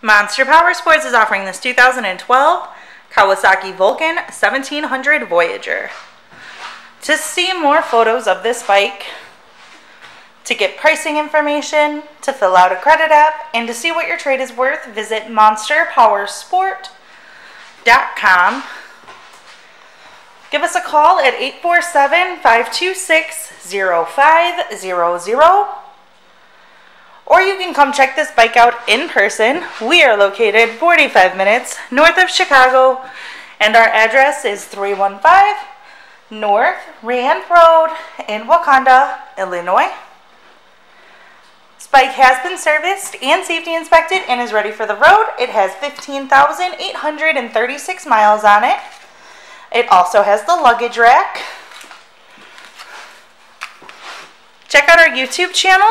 Monster Powersports is offering this 2012 Kawasaki Vulcan 1700 Voyager. To see more photos of this bike, to get pricing information, to fill out a credit app, and to see what your trade is worth, visit monsterpowersport.com. Give us a call at 847-526-0500. Or you can come check this bike out in person. We are located 45 minutes north of Chicago, and our address is 315 North Rand Road in Wauconda, Illinois. This bike has been serviced and safety inspected and is ready for the road. It has 15,836 miles on it. It also has the luggage rack. Check out our YouTube channel.